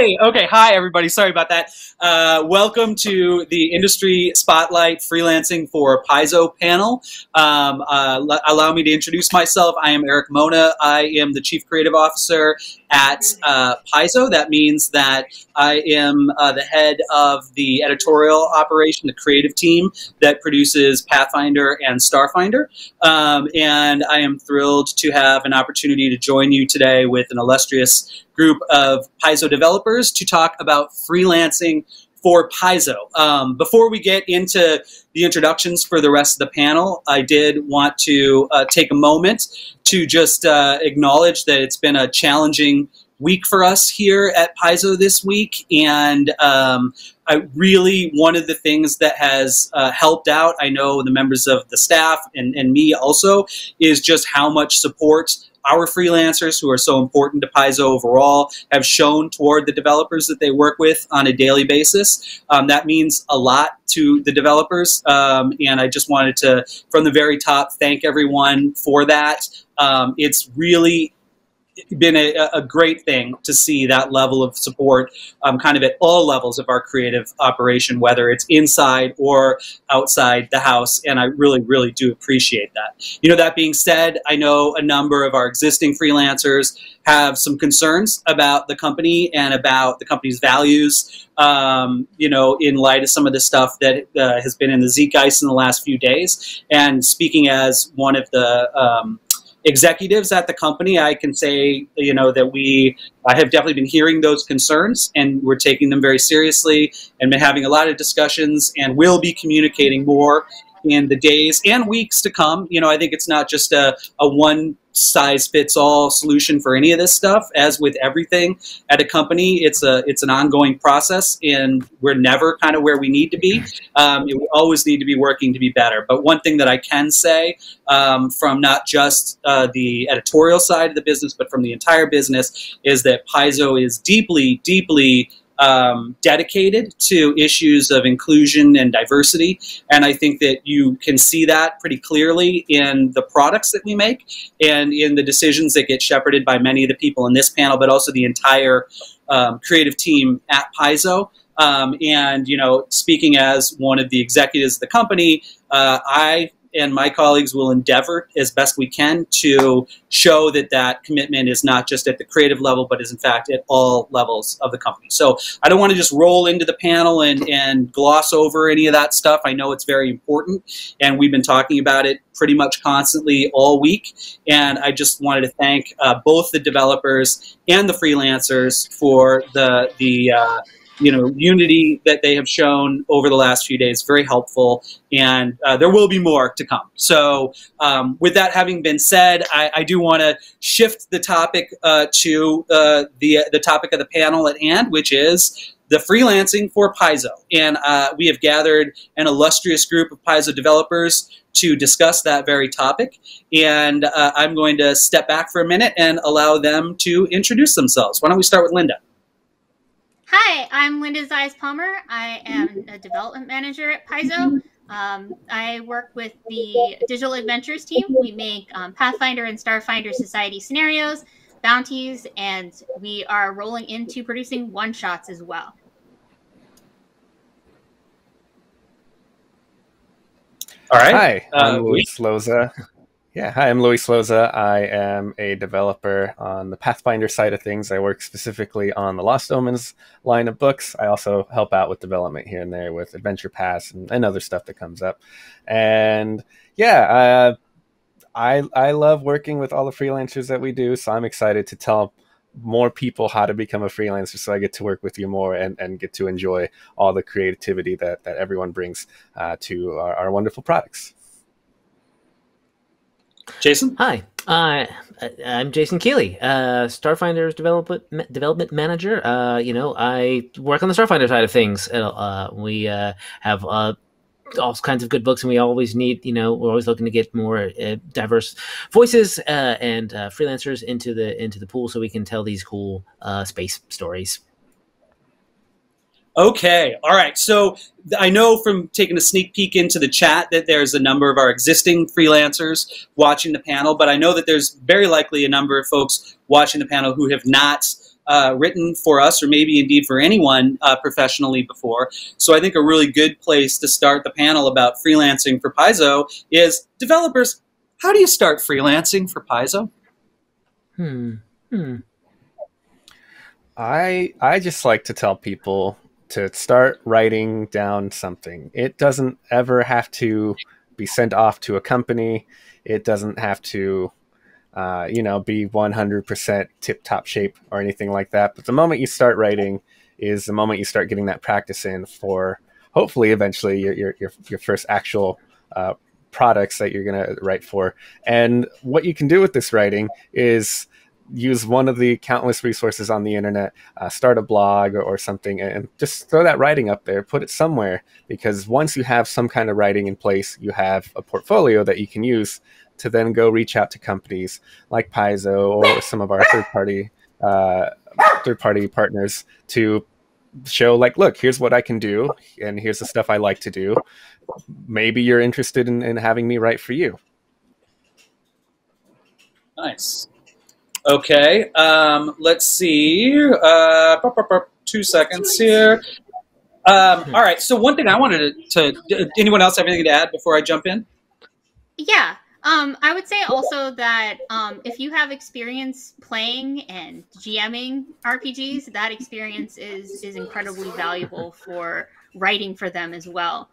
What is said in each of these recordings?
Yay! Okay, hi everybody, sorry about that. Welcome to the Industry Spotlight Freelancing for Paizo panel. Allow me to introduce myself. I am Eric Mona. I am the Chief Creative Officer at Paizo. That means that I am the head of the editorial operation, the creative team that produces Pathfinder and Starfinder. And I am thrilled to have an opportunity to join you today with an illustrious group of Paizo developers to talk about freelancing for Paizo. Before we get into the introductions for the rest of the panel, I did want to take a moment to just acknowledge that it's been a challenging week for us here at Paizo this week, and one of the things that has helped out, I know the members of the staff and me also, is just how much support our freelancers, who are so important to Paizo overall, have shown toward the developers that they work with on a daily basis. That means a lot to the developers, and I just wanted to, from the very top, thank everyone for that. It's really been a great thing to see that level of support kind of at all levels of our creative operation, whether it's inside or outside the house, and I really, really do appreciate that. You know, that being said, I know a number of our existing freelancers have some concerns about the company and about the company's values, you know, in light of some of the stuff that has been in the zeitgeist in the last few days. And speaking as one of the executives at the company, I can say, you know, that I have definitely been hearing those concerns, and we're taking them very seriously and been having a lot of discussions, and will be communicating more in the days and weeks to come. You know, I think it's not just a one-size-fits-all solution for any of this stuff. As with everything at a company, it's an ongoing process, and we're never kind of where we need to be. We always need to be working to be better. But one thing that I can say from not just the editorial side of the business, but from the entire business, is that Paizo is deeply, deeply dedicated to issues of inclusion and diversity, and I think that you can see that pretty clearly in the products that we make and in the decisions that get shepherded by many of the people in this panel, but also the entire creative team at Paizo. And, you know, speaking as one of the executives of the company, I and my colleagues will endeavor as best we can to show that that commitment is not just at the creative level, but is in fact at all levels of the company. So I don't want to just roll into the panel and gloss over any of that stuff. I know it's very important, and we've been talking about it pretty much constantly all week. And I just wanted to thank both the developers and the freelancers for the you know, unity that they have shown over the last few days. Very helpful, and there will be more to come. So with that having been said, I do want to shift the topic to the topic of the panel at hand, which is the freelancing for Paizo. And we have gathered an illustrious group of Paizo developers to discuss that very topic. And I'm going to step back for a minute and allow them to introduce themselves. Why don't we start with Linda? Hi, I'm Linda Zeiss Palmer. I am a development manager at Paizo. I work with the Digital Adventures team. We make Pathfinder and Starfinder Society scenarios, bounties, and we are rolling into producing one-shots as well. All right. Hi, I'm Luis Loza. Yeah, hi, I'm Luis Loza. I am a developer on the Pathfinder side of things. I work specifically on the Lost Omens line of books. I also help out with development here and there with Adventure Pass and other stuff that comes up. And yeah, I love working with all the freelancers that we do, so I'm excited to tell more people how to become a freelancer, so I get to work with you more and get to enjoy all the creativity that everyone brings to our wonderful products. Jason? Hi, I'm Jason Keeley, Starfinder's development manager. You know, I work on the Starfinder side of things. We have all kinds of good books, and we always need, you know, we're always looking to get more diverse voices and freelancers into the pool, so we can tell these cool space stories. Okay. All right. So I know from taking a sneak peek into the chat that there's a number of our existing freelancers watching the panel, but I know that there's very likely a number of folks watching the panel who have not written for us, or maybe indeed for anyone professionally before. So I think a really good place to start the panel about freelancing for Paizo is, developers, how do you start freelancing for Paizo? I just like to tell people to start writing down something. It doesn't ever have to be sent off to a company. It doesn't have to, you know, be 100% tip-top shape or anything like that. But the moment you start writing is the moment you start getting that practice in for hopefully eventually your first actual products that you're going to write for. And what you can do with this writing is use one of the countless resources on the internet, start a blog or something, and just throw that writing up there, put it somewhere, because once you have some kind of writing in place, you have a portfolio that you can use to then go reach out to companies like Paizo or some of our third-party partners to show, like, look, here's what I can do, and here's the stuff I like to do. Maybe you're interested in having me write for you. Nice. Okay, let's see, 2 seconds here. All right, so one thing I wanted to anyone else have anything to add before I jump in? Yeah, I would say also that if you have experience playing and GMing RPGs, that experience is incredibly valuable for writing for them as well.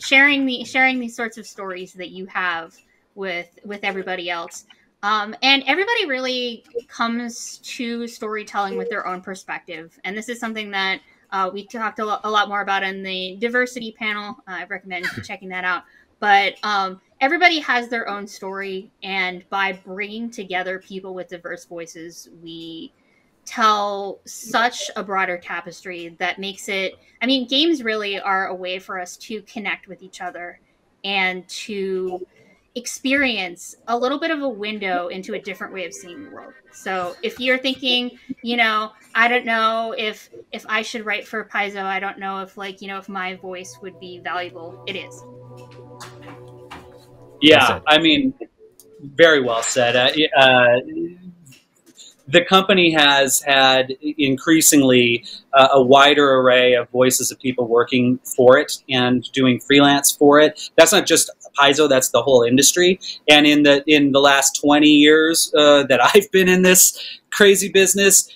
Sharing these sorts of stories that you have with everybody else. And everybody really comes to storytelling with their own perspective. And this is something that we talked a lot more about in the diversity panel. I recommend checking that out. But everybody has their own story. And by bringing together people with diverse voices, we tell such a broader tapestry that makes it, I mean, games really are a way for us to connect with each other and to experience a little bit of a window into a different way of seeing the world. So if you're thinking, you know, I don't know if I should write for Paizo, I don't know if, like, you know, if my voice would be valuable, it is. Yeah, I mean, very well said. The company has had increasingly a wider array of voices of people working for it and doing freelance for it. That's not just Paizo, that's the whole industry. And in the last 20 years that I've been in this crazy business,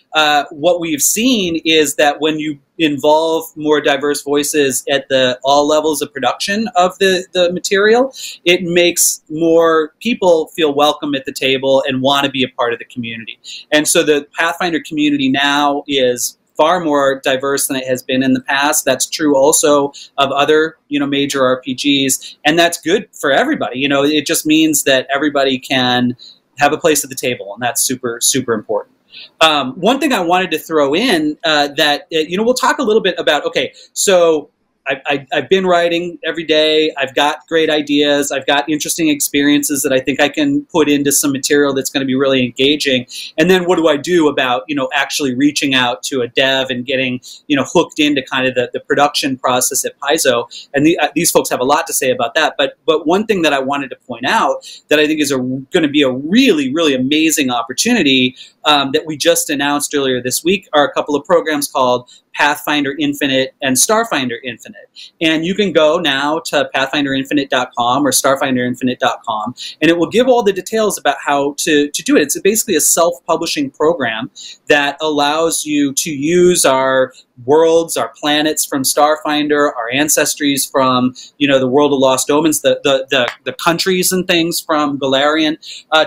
what we've seen is that when you involve more diverse voices at all levels of production of the material, it makes more people feel welcome at the table and want to be a part of the community. And so the Pathfinder community now is far more diverse than it has been in the past. That's true also of other, you know, major RPGs, and that's good for everybody. You know, it just means that everybody can have a place at the table, and that's super, super important. One thing I wanted to throw in that, you know, we'll talk a little bit about, okay, so I've been writing every day. I've got great ideas. I've got interesting experiences that I think I can put into some material that's going to be really engaging. And then what do I do about, you know, actually reaching out to a dev and getting, you know, hooked into kind of the production process at Paizo? And these folks have a lot to say about that. But one thing that I wanted to point out that I think is going to be a really, really amazing opportunity that we just announced earlier this week are a couple of programs called Pathfinder Infinite and Starfinder Infinite. And you can go now to pathfinderinfinite.com or starfinderinfinite.com, and it will give all the details about how to do it. It's basically a self-publishing program that allows you to use our worlds, our planets from Starfinder, our ancestries from, you know, the world of Lost Omens, the countries and things from Golarion,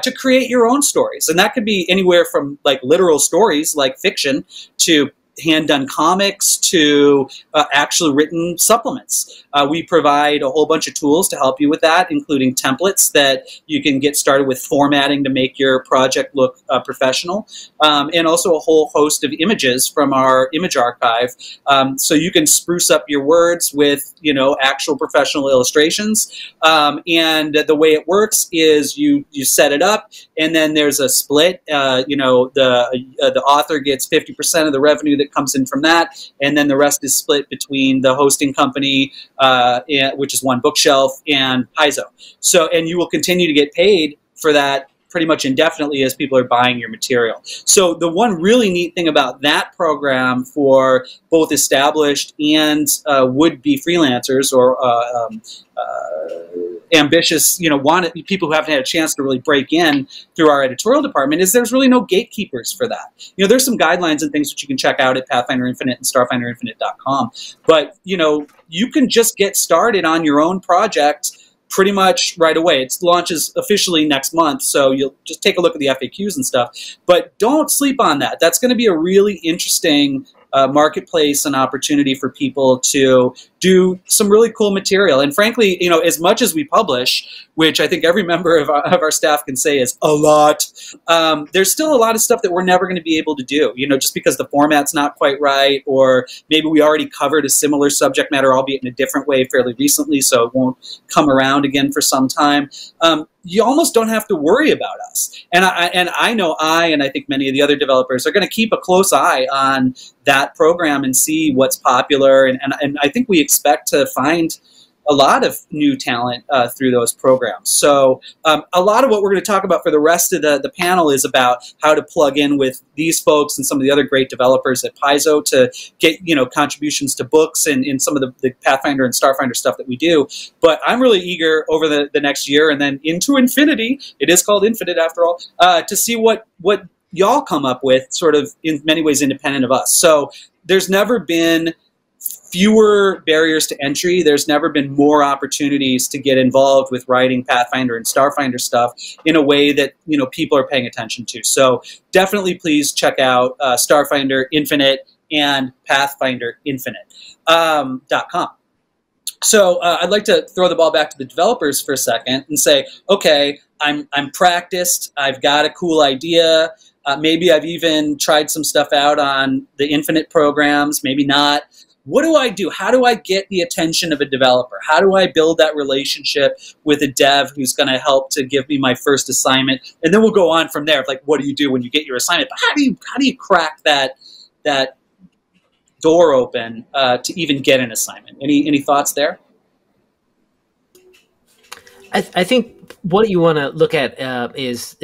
to create your own stories. And that could be anywhere from, like, literal stories, like fiction, to hand-done comics, to actually written supplements. We provide a whole bunch of tools to help you with that, including templates that you can get started with formatting to make your project look professional, and also a whole host of images from our image archive. So you can spruce up your words with, you know, actual professional illustrations. And the way it works is you set it up, and then there's a split. You know, the author gets 50% of the revenue that comes in from that, and then the rest is split between the hosting company, which is One Bookshelf, and Paizo. So, and you will continue to get paid for that pretty much indefinitely as people are buying your material. So the one really neat thing about that program for both established and would-be freelancers or ambitious, wanted people who haven't had a chance to really break in through our editorial department is there's really no gatekeepers for that. There's some guidelines and things that you can check out at Pathfinder Infinite and StarfinderInfinite.com. But, you can just get started on your own project pretty much right away. It launches officially next month, so you'll just take a look at the FAQs and stuff. But don't sleep on that. That's going to be a really interesting marketplace and opportunity for people to do some really cool material. And frankly, as much as we publish, which I think every member of our staff can say is a lot, there's still a lot of stuff that we're never going to be able to do, just because the format's not quite right, or maybe we already covered a similar subject matter, albeit in a different way fairly recently, so it won't come around again for some time. You almost don't have to worry about us. And I think many of the other developers are going to keep a close eye on that program and see what's popular. And I think we expect to find a lot of new talent through those programs. So a lot of what we're going to talk about for the rest of the panel is about how to plug in with these folks and some of the other great developers at Paizo to get contributions to books and in some of the Pathfinder and Starfinder stuff that we do. But I'm really eager over the next year and then into infinity, it is called Infinite after all, to see what y'all come up with, sort of in many ways independent of us. So there's never been fewer barriers to entry. There's never been more opportunities to get involved with writing Pathfinder and Starfinder stuff in a way that people are paying attention to. So definitely please check out Starfinder Infinite and PathfinderInfinite.com. So I'd like to throw the ball back to the developers for a second and say, okay, I'm practiced, I've got a cool idea, maybe I've even tried some stuff out on the Infinite programs, maybe not. What do I do? How do I get the attention of a developer? How do I build that relationship with a dev who's going to help to give me my first assignment? And then we'll go on from there. Like, what do you do when you get your assignment? But how do you crack that door open to even get an assignment? Any thoughts there? I think what you want to look at is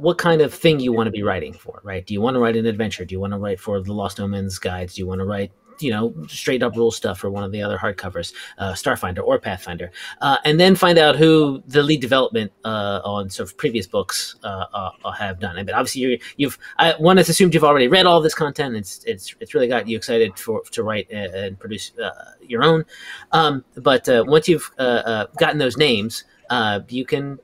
what kind of thing you want to be writing for, right? Do you want to write an adventure? Do you want to write for the Lost Omens guides? Do you want to write straight up rule stuff for one of the other hardcovers, Starfinder or Pathfinder, and then find out who the lead development on sort of previous books have done. I mean, obviously one has assumed you've already read all this content. It's really got you excited to write and produce your own. But once you've gotten those names, you can,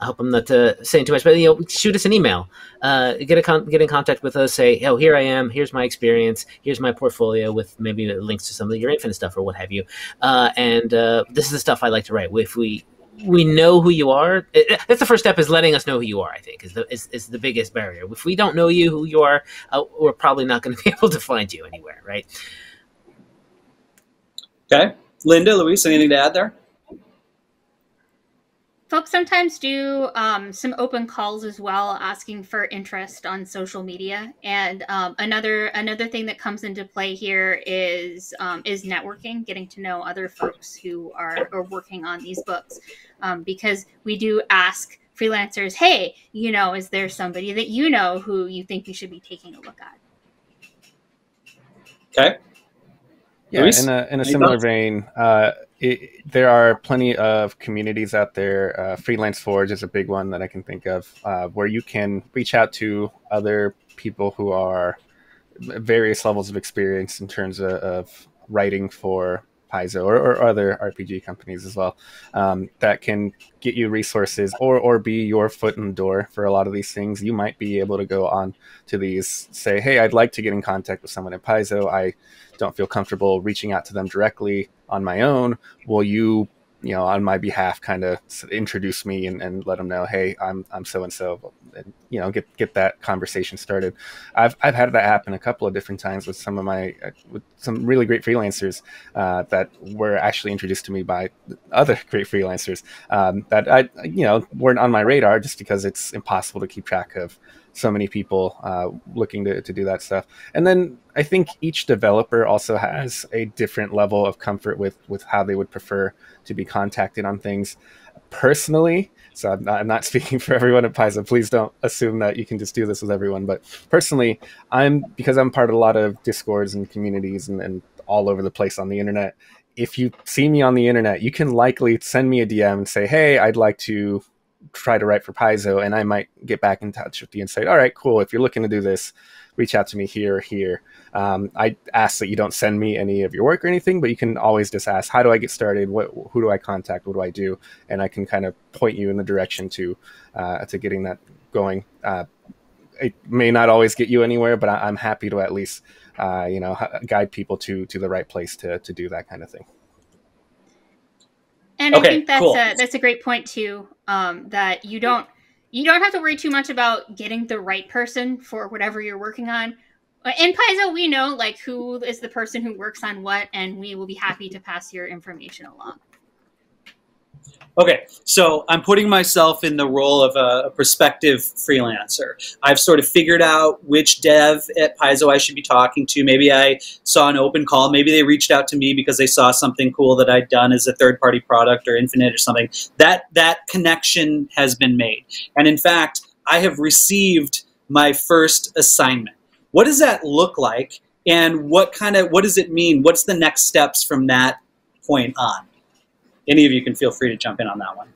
I hope I'm not saying too much, but shoot us an email. Get in contact with us. Say, oh, here I am. Here's my experience. Here's my portfolio with maybe links to some of your Infinite stuff or what have you. And this is the stuff I like to write. If we know who you are, that's the first step, is letting us know who you are. I think is the biggest barrier. If we don't know who you are, we're probably not going to be able to find you anywhere, right? Okay, Linda, Luis, anything to add there? Folks sometimes do some open calls as well, asking for interest on social media. And another thing that comes into play here is networking, getting to know other folks who are working on these books, because we do ask freelancers, hey, is there somebody that who you think you should be taking a look at? Okay. Yeah, in a similar vein, there are plenty of communities out there. Freelance Forge is a big one that I can think of, where you can reach out to other people who are various levels of experience in terms of writing for Paizo or other RPG companies as well, that can get you resources or be your foot in the door for a lot of these things. You might be able to go on to these, say, hey, I'd like to get in contact with someone at Paizo. I don't feel comfortable reaching out to them directly on my own. Will you, on my behalf, kind of introduce me and let them know, hey, I'm so-and-so, and, get that conversation started. I've had that happen a couple of different times with some of with some really great freelancers that were actually introduced to me by other great freelancers that weren't on my radar, just because it's impossible to keep track of so many people looking to do that stuff. And then I think each developer also has a different level of comfort with how they would prefer to be contacted on things. Personally, So I'm not speaking for everyone at Paizo. Please don't assume that you can just do this with everyone. But personally, because I'm part of a lot of Discords and communities and all over the place on the internet, if you see me on the internet, you can likely send me a DM and say, hey, I'd like to try to write for Paizo, and I might get back in touch with you and say, all right, cool. If you're looking to do this, reach out to me here or here. I ask that you don't send me any of your work or anything, but you can always just ask, how do I get started? Who do I contact? What do I do? And I can kind of point you in the direction to getting that going. It may not always get you anywhere, but I'm happy to at least guide people to the right place to do that kind of thing. And okay, I think that's a great point too. That you don't have to worry too much about getting the right person for whatever you're working on. In Paizo, we know like who is the person who works on what, and we will be happy to pass your information along. Okay, so I'm putting myself in the role of a prospective freelancer. I've sort of figured out which dev at Paizo I should be talking to. Maybe I saw an open call. Maybe they reached out to me because they saw something cool that I'd done as a third-party product or Infinite or something. That connection has been made. And in fact, I have received my first assignment. What does that look like? And what does it mean? What's the next steps from that point on? Any of you can feel free to jump in on that one.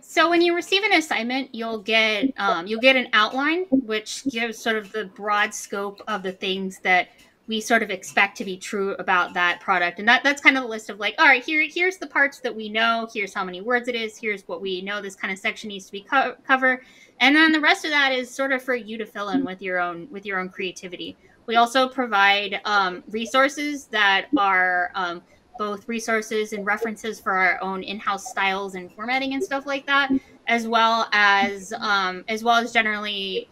So when you receive an assignment, you'll get an outline, which gives sort of the broad scope of the things that we sort of expect to be true about that product. And that's kind of a list of like, all right, here's the parts that we know. Here's how many words it is. Here's what we know this kind of section needs to be cover. And then the rest of that is sort of for you to fill in with your own creativity. We also provide resources that are both resources and references for our own in-house styles and formatting and stuff like that, as well as generally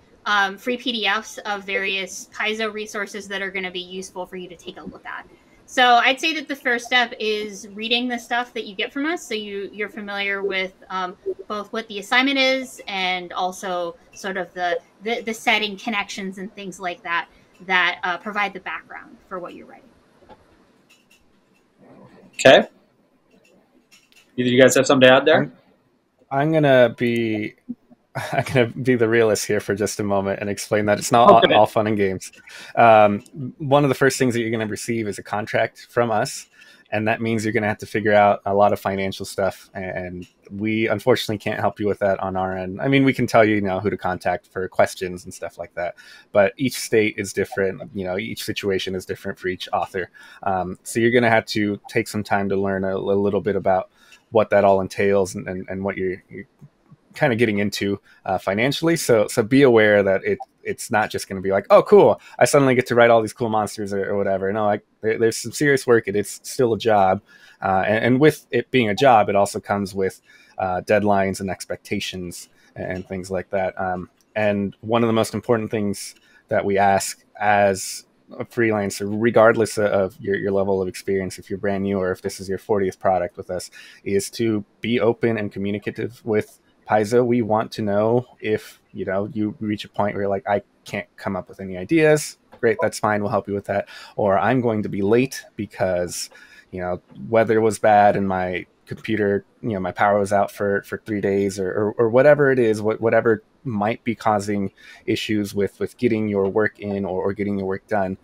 free PDFs of various Paizo resources that are going to be useful for you to take a look at. So I'd say that the first step is reading the stuff that you get from us, so you're familiar with both what the assignment is and also sort of the setting, connections, and things like that that provide the background for what you're writing. Okay. Either you guys have something to add there? I'm gonna be the realist here for just a moment and explain that it's not all fun and games. One of the first things that you're gonna receive is a contract from us, and that means you're gonna have to figure out a lot of financial stuff, and we unfortunately can't help you with that on our end. I mean, we can tell you, who to contact for questions and stuff like that, but each state is different. Each situation is different for each author. So you're going to have to take some time to learn a little bit about what that all entails and what you're kind of getting into financially. So be aware that it's not just going to be like, oh, cool, I suddenly get to write all these cool monsters or whatever. No, there's some serious work, and it's still a job. And with it being a job, it also comes with deadlines and expectations and things like that. And one of the most important things that we ask as a freelancer, regardless of your level of experience, if you're brand new or if this is your 40th product with us, is to be open and communicative with Paizo. We want to know if you reach a point where you're like, I can't come up with any ideas. Great, that's fine. We'll help you with that. Or I'm going to be late because weather was bad and my computer, my power was out for 3 days or whatever it is, whatever might be causing issues with getting your work in or getting your work done.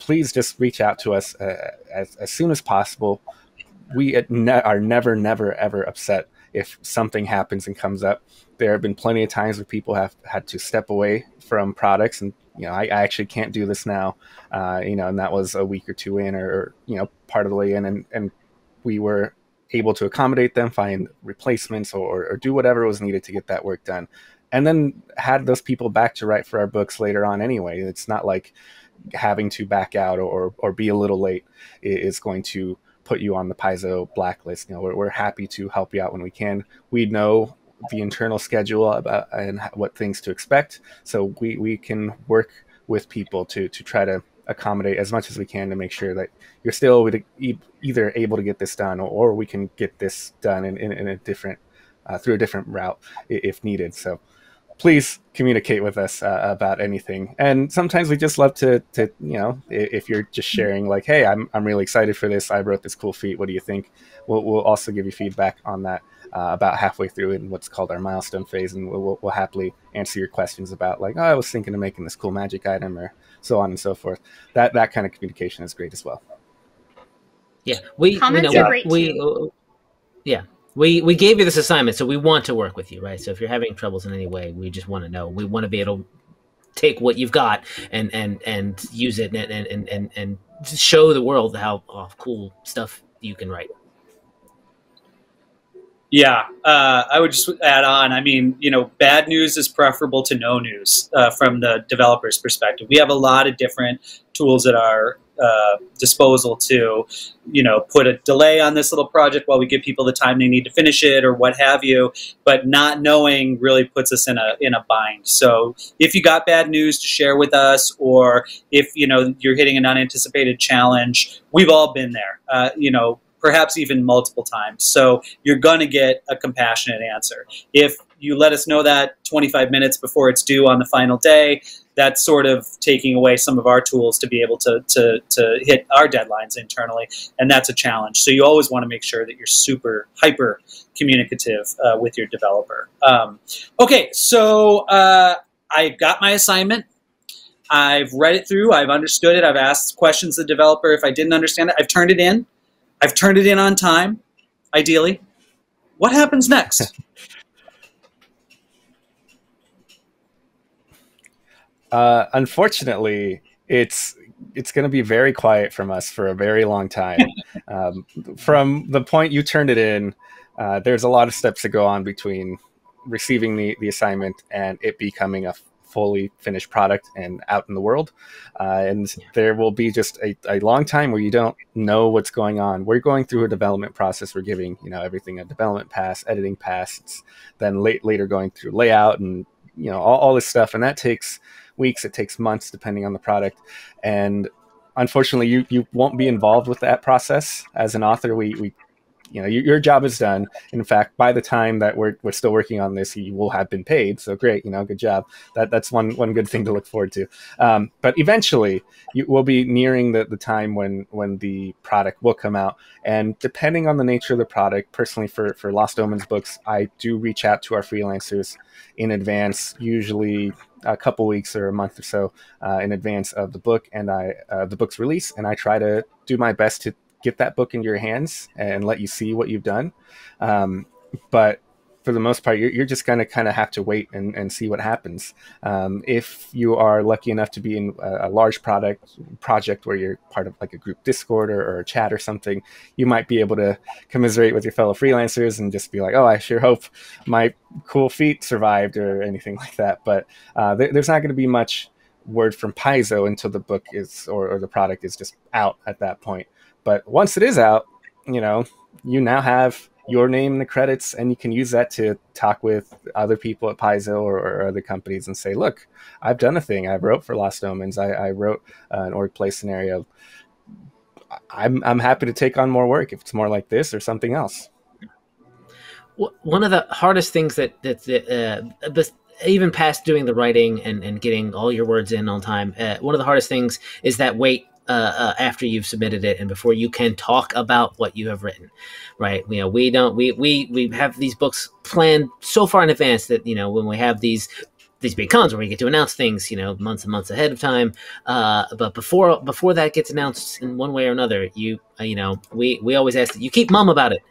Please just reach out to us as soon as possible. We are never, ever upset if something happens and comes up. There have been plenty of times where people have had to step away from products and, I actually can't do this now, and that was a week or two in or, part of the way in, and we were able to accommodate them, find replacements or do whatever was needed to get that work done. And then had those people back to write for our books later on anyway. It's not like having to back out or be a little late is going to put you on the Paizo blacklist. We're happy to help you out when we can. We know the internal schedule about and what things to expect, so we can work with people to try to accommodate as much as we can to make sure that you're still either able to get this done or we can get this done in a different through a different route if needed. So please communicate with us about anything. And sometimes we just love to if you're just sharing like, hey, I'm really excited for this. I wrote this cool feat. What do you think? We'll also give you feedback on that. about halfway through in what's called our milestone phase, and we'll happily answer your questions about, like, oh, I was thinking of making this cool magic item, or so on and so forth. That kind of communication is great as well. Yeah, we gave you this assignment, so we want to work with you, right? So if you're having troubles in any way, we just want to know. We want to be able to take what you've got and use it and show the world how cool stuff you can write. Yeah, I would just add on, I mean, you know, bad news is preferable to no news from the developer's perspective. We have a lot of different tools at our disposal to, you know, put a delay on this little project while we give people the time they need to finish it or what have you, but not knowing really puts us in a bind. So if you got bad news to share with us, or if, you know, you're hitting an unanticipated challenge, we've all been there, you know, perhaps even multiple times. So you're going to get a compassionate answer. If you let us know that 25 minutes before it's due on the final day, that's sort of taking away some of our tools to be able to hit our deadlines internally, and that's a challenge. So you always want to make sure that you're super hyper communicative with your developer. Okay, so I got my assignment. I've read it through. I've understood it. I've asked questions to the developer. If I didn't understand it, I've turned it in. I've turned it in on time, ideally. What happens next? Unfortunately, it's going to be very quiet from us for a very long time. From the point you turned it in, there's a lot of steps that go on between receiving the assignment and it becoming a fully finished product and out in the world. And there will be just a long time where you don't know what's going on. We're going through a development process. We're giving, you know, everything a development pass, editing pass, it's then later going through layout and, you know, all this stuff. And that takes weeks, it takes months, depending on the product. And unfortunately, you won't be involved with that process. As an author, we you know, your job is done. In fact, by the time that we're still working on this, you will have been paid. So great, you know, good job. That's one good thing to look forward to. But eventually, you will be nearing the time when the product will come out. And depending on the nature of the product, personally for Lost Omens books, I do reach out to our freelancers in advance, usually a couple weeks or a month or so in advance of the book and the book's release. And I try to do my best to get that book into your hands and let you see what you've done. But for the most part, you're just going to kind of have to wait and see what happens. If you are lucky enough to be in a large project where you're part of like a group Discord or a chat or something, you might be able to commiserate with your fellow freelancers and just be like, oh, I sure hope my cool feat survived or anything like that. But there's not going to be much word from Paizo until the book is, or the product is just out at that point. But once it is out, you know, you now have your name in the credits, and you can use that to talk with other people at Paizo or other companies and say, look, I've done a thing. I wrote for Lost Omens. I wrote an org play scenario. I'm happy to take on more work if it's more like this or something else. One of the hardest things that even past doing the writing and getting all your words in on time, one of the hardest things is that wait. After you've submitted it and before you can talk about what you have written, right? You know, we have these books planned so far in advance that, you know, when we have these big cons where we get to announce things, you know, months and months ahead of time. But before that gets announced in one way or another, you know, we always ask that you keep mum about it,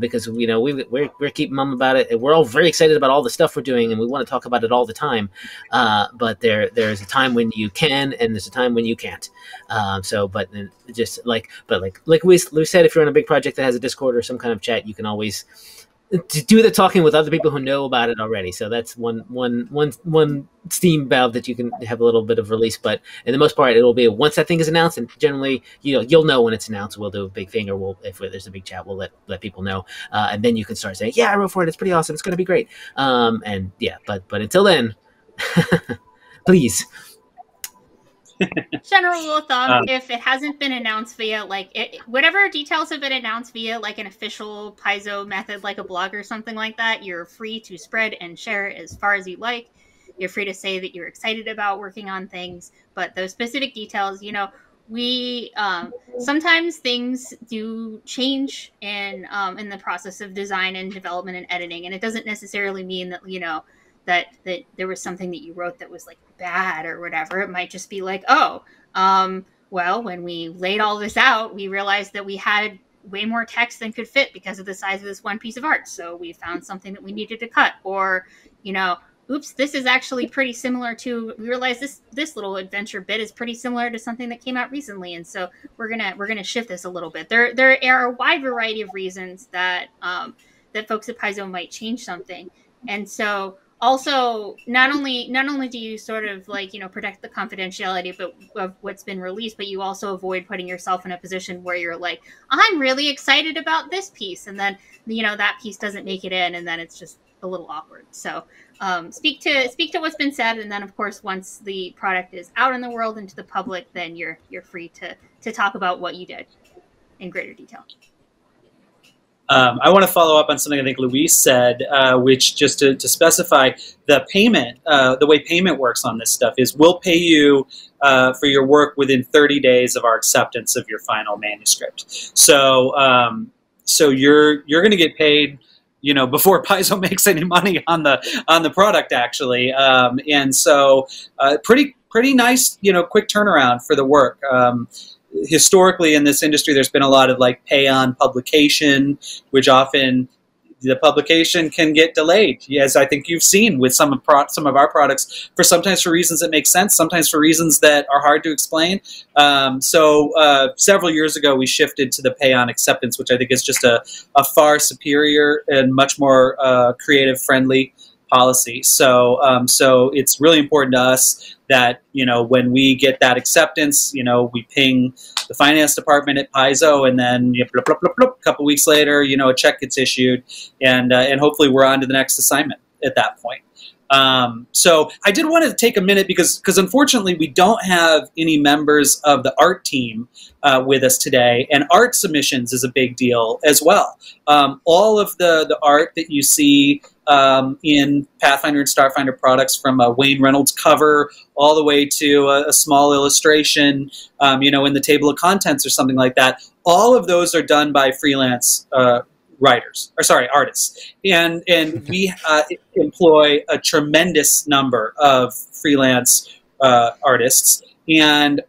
because, you know, we're keeping mum about it. And we're all very excited about all the stuff we're doing, and we want to talk about it all the time. But there's a time when you can, and there's a time when you can't. But like Luis said, if you're on a big project that has a Discord or some kind of chat, you can always to do the talking with other people who know about it already. So that's one steam valve that you can have a little bit of release. But in the most part, it'll be once that thing is announced, and generally, you know, you'll know when it's announced. We'll do a big thing, or if there's a big chat, we'll let people know, and then you can start saying, "Yeah, I wrote for it. It's pretty awesome. It's going to be great." And yeah, but until then, please. General rule of thumb, if it hasn't been announced via whatever details have been announced via like an official Paizo method, like a blog or something like that, you're free to spread and share as far as you like. You're free to say that you're excited about working on things, but those specific details, you know, We sometimes things do change in the process of design and development and editing, and it doesn't necessarily mean that that there was something that you wrote that was like bad or whatever. It might just be like, oh, well, when we laid all this out, we realized that we had way more text than could fit because of the size of this one piece of art, so we found something that we needed to cut, or oops, this is actually pretty similar to, we realized this little adventure bit is pretty similar to something that came out recently, and so we're gonna shift this a little bit. There are a wide variety of reasons that that folks at Paizo might change something, and so also not only do you sort of protect the confidentiality of what's been released, but you also avoid putting yourself in a position where you're like, I'm really excited about this piece, and then that piece doesn't make it in, and then it's just a little awkward. So speak to what's been said, and then of course once the product is out in the world and to the public, then you're free to talk about what you did in greater detail. I want to follow up on something I think Luis said, which just to specify the payment, the way payment works on this stuff is we'll pay you for your work within 30 days of our acceptance of your final manuscript. So you're going to get paid, before Paizo makes any money on the product, actually, and so pretty nice, quick turnaround for the work. Historically, in this industry, there's been a lot of pay on publication, which often the publication can get delayed, as I think you've seen with some of our products, sometimes for reasons that make sense, sometimes for reasons that are hard to explain. Several years ago, we shifted to the pay on acceptance, which I think is just a far superior and much more creative friendly policy. So, so it's really important to us that, when we get that acceptance, we ping the finance department at Paizo, and then a couple weeks later, a check gets issued, and hopefully we're on to the next assignment at that point. So I did want to take a minute because unfortunately we don't have any members of the art team with us today, and art submissions is a big deal as well. All of the art that you see in Pathfinder and Starfinder products, from a Wayne Reynolds cover all the way to a small illustration, in the table of contents or something like that, all of those are done by freelance artists, and we employ a tremendous number of freelance artists, and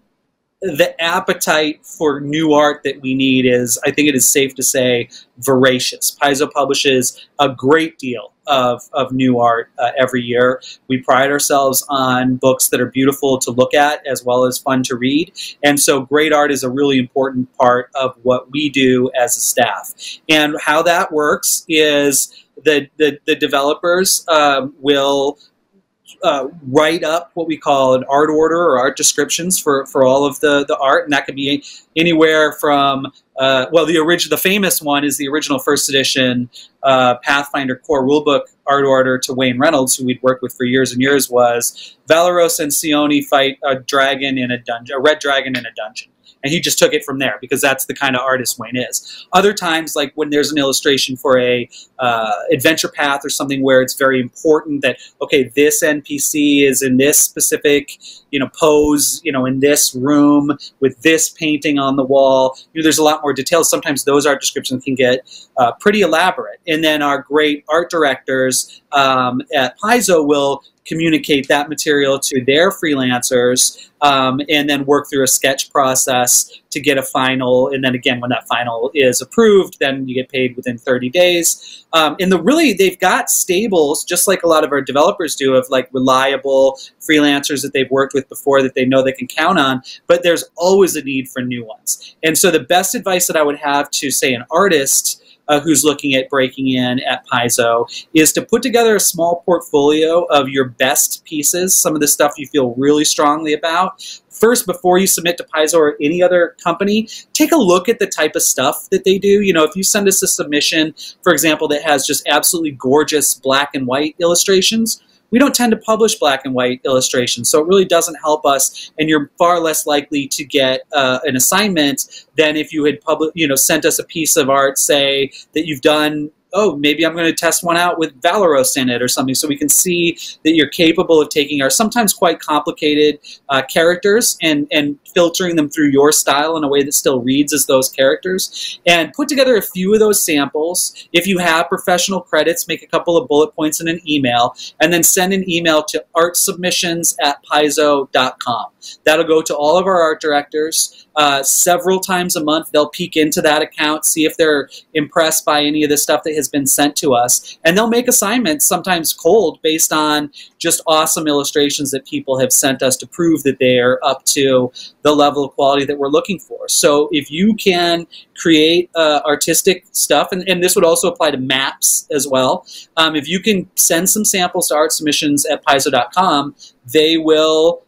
the appetite for new art that we need is, I think it is safe to say, voracious. Paizo publishes a great deal of new art every year. We pride ourselves on books that are beautiful to look at as well as fun to read, and so great art is a really important part of what we do as a staff. And how that works is the developers will write up what we call an art order or art descriptions for all of the art, and that could be anywhere from the famous one is the original first edition Pathfinder core rulebook art order to Wayne Reynolds, who we'd worked with for years and years, was Valeros and Sioni fight a dragon in a dungeon, a red dragon in a dungeon. And he just took it from there because that's the kind of artist Wayne is. Other times, like when there's an illustration for a adventure path or something where it's very important that, okay, this NPC is in this specific, pose, in this room with this painting on the wall, there's a lot more details. Sometimes those art descriptions can get pretty elaborate. And then our great art directors at Paizo will communicate that material to their freelancers, and then work through a sketch process to get a final. And then again, when that final is approved, then you get paid within 30 days. And they've got stables, just like a lot of our developers do, of reliable freelancers that they've worked with before that they know they can count on, but there's always a need for new ones. And so the best advice that I would have to, say, an artist who's looking at breaking in at Paizo is to put together a small portfolio of your best pieces, some of the stuff you feel really strongly about. First, before you submit to Paizo or any other company, take a look at the type of stuff that they do. If you send us a submission, for example, that has just absolutely gorgeous black and white illustrations, we don't tend to publish black and white illustrations, so it really doesn't help us, and you're far less likely to get an assignment than if you had sent us a piece of art, say, that you've done oh, maybe I'm going to test one out with Valeros in it or something, so we can see that you're capable of taking our sometimes quite complicated characters and filtering them through your style in a way that still reads as those characters. And put together a few of those samples. If you have professional credits, make a couple of bullet points in an email, and then send an email to artsubmissions@paizo.com. That'll go to all of our art directors. Several times a month, they'll peek into that account, see if they're impressed by any of the stuff that has been sent to us. And they'll make assignments, sometimes cold, based on just awesome illustrations that people have sent us to prove that they are up to the level of quality that we're looking for. So if you can create artistic stuff, and this would also apply to maps as well, if you can send some samples to artsubmissions@paizo.com, they will...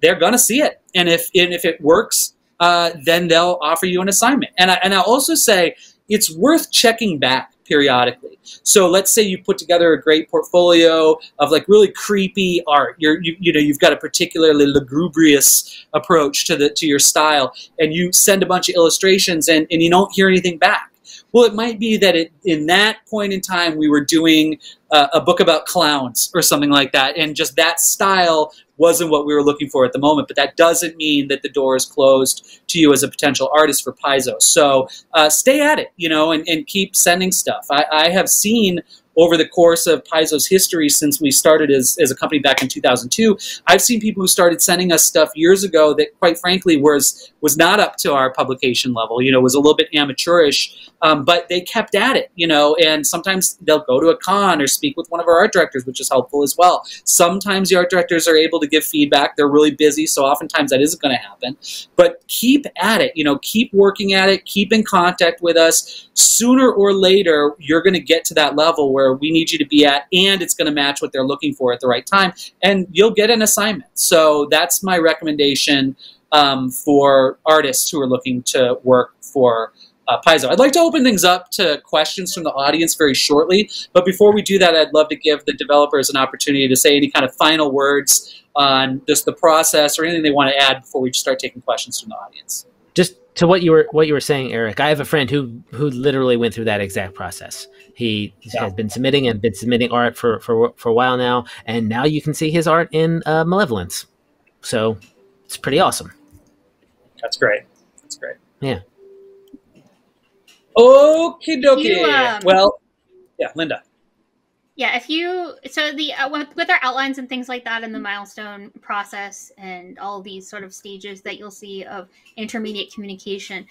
they're gonna see it, and if it works, then they'll offer you an assignment. And I also say it's worth checking back periodically. So let's say you put together a great portfolio of like really creepy art. You've got a particularly lugubrious approach to your style, and you send a bunch of illustrations, and you don't hear anything back. Well, it might be that in that point in time we were doing a book about clowns or something like that, and just that style wasn't what we were looking for at the moment, but that doesn't mean that the door is closed to you as a potential artist for Paizo. So stay at it, you know, and keep sending stuff. I have seen over the course of Paizo's history since we started as a company back in 2002, I've seen people who started sending us stuff years ago that, quite frankly, was not up to our publication level, you know, was a little bit amateurish, but they kept at it, you know, and sometimes they'll go to a con or speak with one of our art directors, which is helpful as well. Sometimes the art directors are able to give feedback. They're really busy, so oftentimes that isn't going to happen. But keep at it, you know, keep working at it, keep in contact with us. Sooner or later, you're going to get to that level where we need you to be at, and it's going to match what they're looking for at the right time, and you'll get an assignment. So that's my recommendation for artists who are looking to work for Paizo. I'd like to open things up to questions from the audience very shortly, but before we do that, I'd love to give the developers an opportunity to say any kind of final words on just the process or anything they want to add before we start taking questions from the audience. Just to what you were saying, Eric, I have a friend who literally went through that exact process. He has been submitting art for a while now, and now you can see his art in Malevolence. So it's pretty awesome. That's great. That's great. Yeah. Okie dokie. Well, yeah, Linda. Yeah, if you, so the, with our outlines and things like that in the milestone process and all these sort of stages that you'll see of intermediate communication,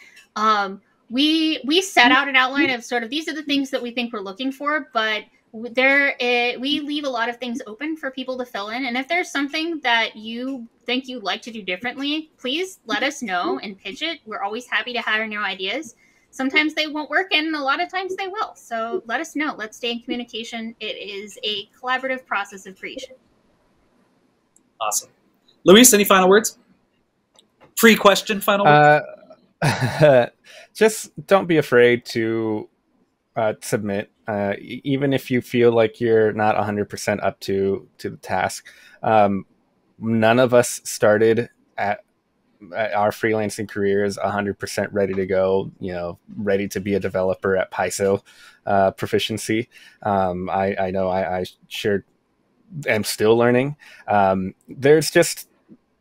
we set out an outline of sort of, these are the things that we think we're looking for, but there, we leave a lot of things open for people to fill in. And if there's something that you think you'd like to do differently, please let us know and pitch it. We're always happy to have our new ideas. Sometimes they won't work, and a lot of times they will. So let us know. Let's stay in communication. It is a collaborative process of creation. Awesome. Luis, any final words? Pre-question, final words? Just don't be afraid to submit, even if you feel like you're not 100% up to the task. None of us started at our freelancing career is 100% ready to go, you know, ready to be a developer at Paizo proficiency. I know I sure am still learning. There's just,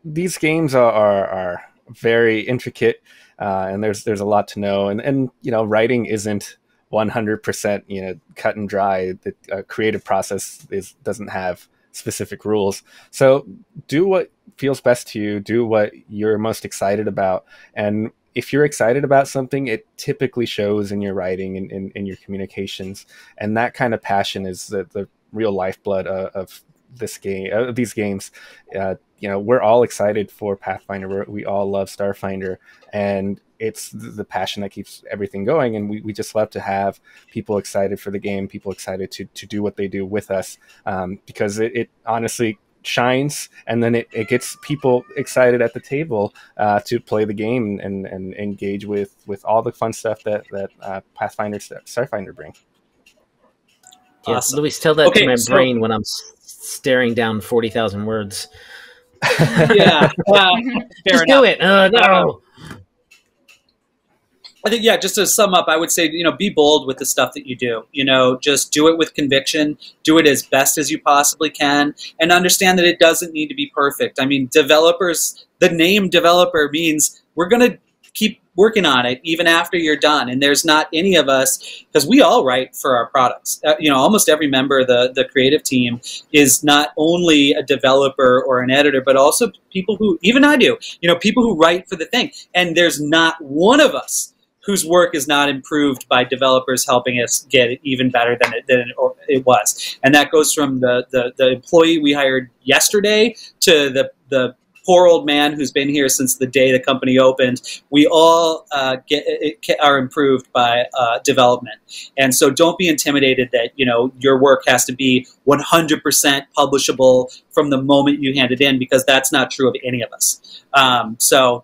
these games are very intricate, and there's a lot to know. And you know, writing isn't 100%, you know, cut and dry. The creative process doesn't have specific rules. So do what feels best to you, do what you're most excited about. And if you're excited about something, it typically shows in your writing and in your communications. And that kind of passion is the real lifeblood of this game, these games. You know, we're all excited for Pathfinder. We all love Starfinder, and it's the passion that keeps everything going. And we just love to have people excited for the game, people excited to do what they do with us, because it honestly shines, and then it gets people excited at the table to play the game and engage with all the fun stuff that Pathfinder, Starfinder bring. Yes, awesome. Luis, tell that to my brain when I'm staring down 40,000 words. Yeah, just do it. No. I think, yeah, just to sum up, I would say, be bold with the stuff that you do. Just do it with conviction, do it as best as you possibly can, and understand that it doesn't need to be perfect. I mean, developers, the name developer means we're going to keep working on it even after you're done. And there's not any of us, because we all write for our products. Almost every member of the creative team is not only a developer or an editor, but also people who, even I do, people who write for the thing. And there's not one of us whose work is not improved by developers helping us get it even better than it was. And that goes from the employee we hired yesterday to the poor old man who's been here since the day the company opened. We all are improved by development. And so don't be intimidated that, your work has to be 100% publishable from the moment you hand it in, because that's not true of any of us. So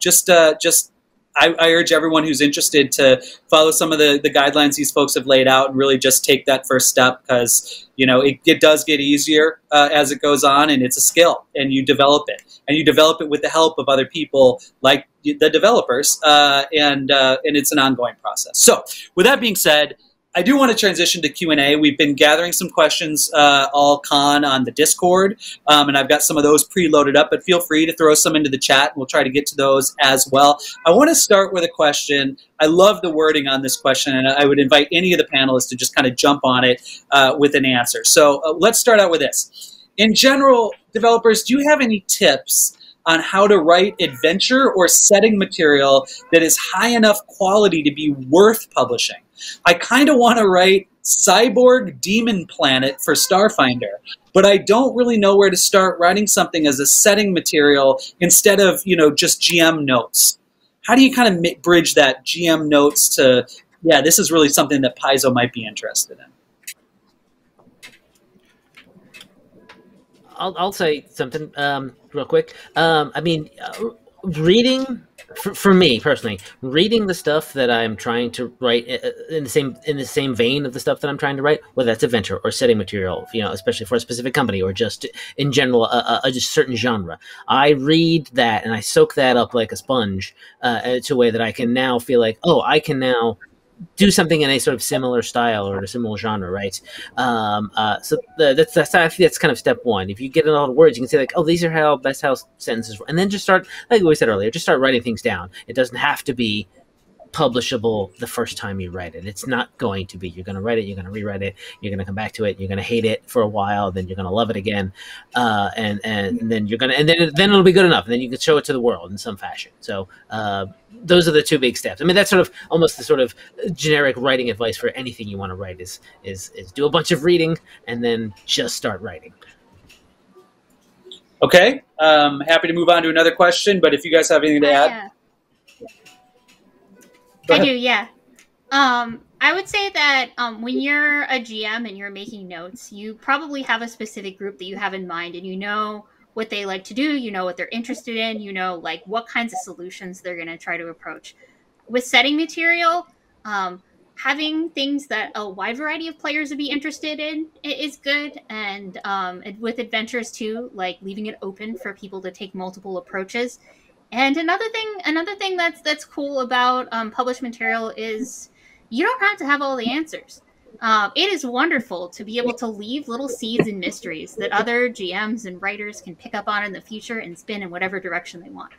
I urge everyone who's interested to follow some of the guidelines these folks have laid out and really just take that first step, because it does get easier as it goes on, and it's a skill, and you develop it. And you develop it with the help of other people like the developers, and it's an ongoing process. So with that being said, I do want to transition to Q&A. We've been gathering some questions all con on the Discord, and I've got some of those preloaded up, but feel free to throw some into the chat. We'll try to get to those as well. I want to start with a question. I love the wording on this question, and I would invite any of the panelists to just kind of jump on it with an answer. So let's start out with this. In general, developers, do you have any tips on how to write adventure or setting material that is high enough quality to be worth publishing? I kind of want to write Cyborg Demon Planet for Starfinder, but I don't really know where to start writing something as a setting material instead of, just GM notes. How do you kind of bridge that GM notes to, yeah, this is really something that Paizo might be interested in? I'll say something real quick. I mean, reading, for me personally, reading the stuff that I'm trying to write in the same vein of the stuff that I'm trying to write, whether that's adventure or setting material, especially for a specific company or just in general a certain genre. I read that and I soak that up like a sponge to a way that I can now feel like, oh, I can now do something in a sort of similar style or a similar genre, right? So that's kind of step one. If you get in all the words, you can say like, oh, these are how sentences work. And then just start, like we said earlier, just start writing things down. It doesn't have to be publishable the first time you write it. It's not going to be. You're going to write it, you're going to rewrite it, you're going to come back to it, you're going to hate it for a while, then you're going to love it again, and then you're going to, and then it'll be good enough, and then you can show it to the world in some fashion. So those are the two big steps. I mean, that's sort of almost the sort of generic writing advice for anything you want to write is do a bunch of reading and then just start writing. Okay, happy to move on to another question, but if you guys have anything to add. Yeah. I do, yeah. I would say that when you're a GM and you're making notes, you probably have a specific group that you have in mind, and you know what they like to do, you know what they're interested in, you know, like what kinds of solutions they're going to try to approach. With setting material, having things that a wide variety of players would be interested in is good, and with adventures too, like leaving it open for people to take multiple approaches. And another thing that's cool about published material is you don't have to have all the answers. It is wonderful to be able to leave little seeds and mysteries that other GMs and writers can pick up on in the future and spin in whatever direction they want.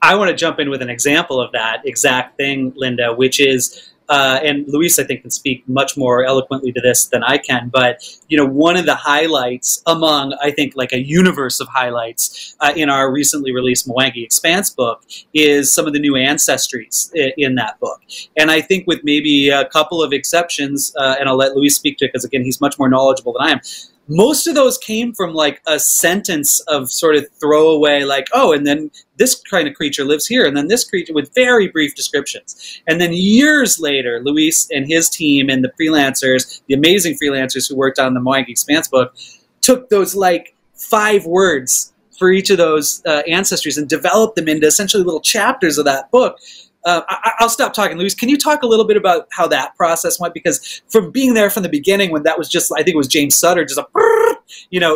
I want to jump in with an example of that exact thing, Linda, which is, and Luis, I think, can speak much more eloquently to this than I can, but, one of the highlights among, I think, like a universe of highlights in our recently released Mwangi Expanse book is some of the new ancestries in that book. And I think with maybe a couple of exceptions, and I'll let Luis speak to it because, again, he's much more knowledgeable than I am, most of those came from like a sentence of sort of throwaway, like, oh, and then this kind of creature lives here, and then this creature, with very brief descriptions. And then years later, Luis and his team and the freelancers, the amazing freelancers who worked on the Mwangi Expanse book, took those like 5 words for each of those ancestries and developed them into essentially little chapters of that book. I'll stop talking, Luis. Can you talk a little bit about how that process went? Because from being there from the beginning, when that was just, I think it was James Sutter, just a,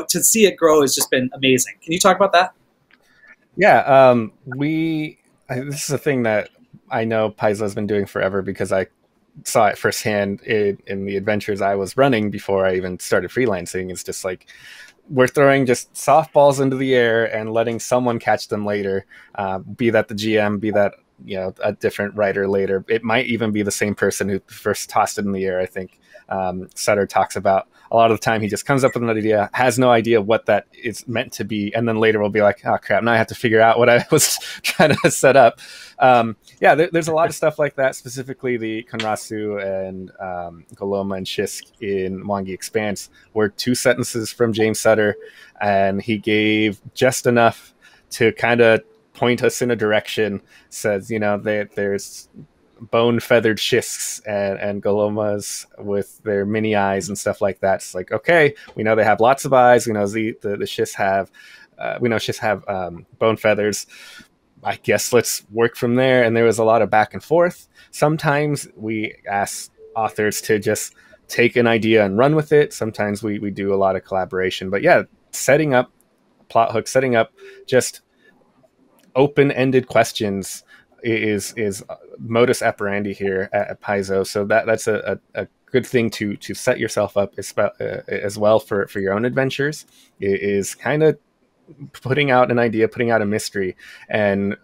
to see it grow has just been amazing. Can you talk about that? Yeah, this is a thing that I know Paizo's been doing forever because I saw it firsthand in the adventures I was running before I even started freelancing. It's just like, we're throwing just softballs into the air and letting someone catch them later, be that the GM, be that, you know, a different writer later. It might even be the same person who first tossed it in the air. I think Sutter talks about a lot of the time he just comes up with an idea, has no idea what that is meant to be, and then later will be like, oh crap, now I have to figure out what I was trying to set up. Yeah, there's a lot of stuff like that, specifically the Konrasu and Goloma and Shisk in Mwangi Expanse were 2 sentences from James Sutter, and he gave just enough to kind of point us in a direction. Says, you know, there's bone-feathered Shisks and Golomas with their mini eyes and stuff like that. It's like, okay, we know they have lots of eyes. We know the Shisks have, bone feathers. I guess let's work from there. And there was a lot of back and forth. Sometimes we ask authors to just take an idea and run with it. Sometimes we do a lot of collaboration. But yeah, setting up plot hooks, setting up just open-ended questions is modus operandi here at Paizo. So that's a good thing to set yourself up as well for your own adventures. It is kind of putting out an idea, putting out a mystery, and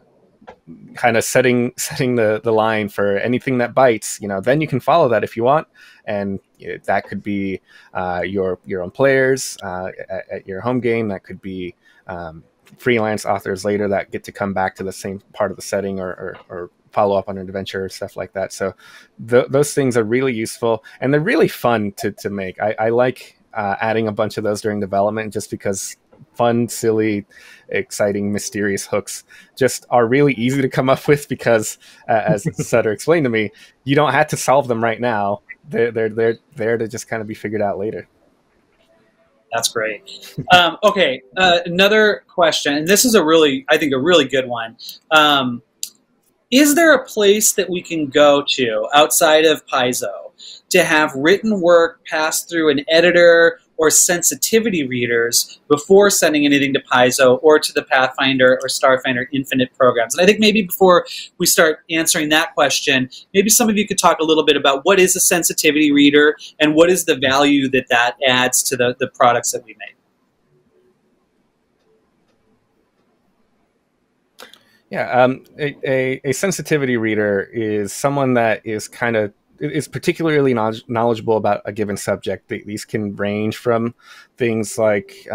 kind of setting the line for anything that bites. You know, then you can follow that if you want, and that could be your own players at your home game. That could be freelance authors later that get to come back to the same part of the setting or follow up on an adventure or stuff like that. So those things are really useful, and they're really fun to make. I like adding a bunch of those during development, just because fun, silly, exciting, mysterious hooks just are really easy to come up with, because as Sutter explained to me, you don't have to solve them right now. They're there to just kind of be figured out later. That's great. Okay, another question, and this is I think a really good one. Is there a place that we can go to outside of Paizo to have written work pass through an editor or sensitivity readers before sending anything to Paizo or to the Pathfinder or Starfinder Infinite programs? And I think maybe before we start answering that question, maybe some of you could talk a little bit about what is a sensitivity reader and what is the value that that adds to the products that we make. Yeah, a sensitivity reader is someone that is kind of is particularly knowledgeable about a given subject. These can range from things like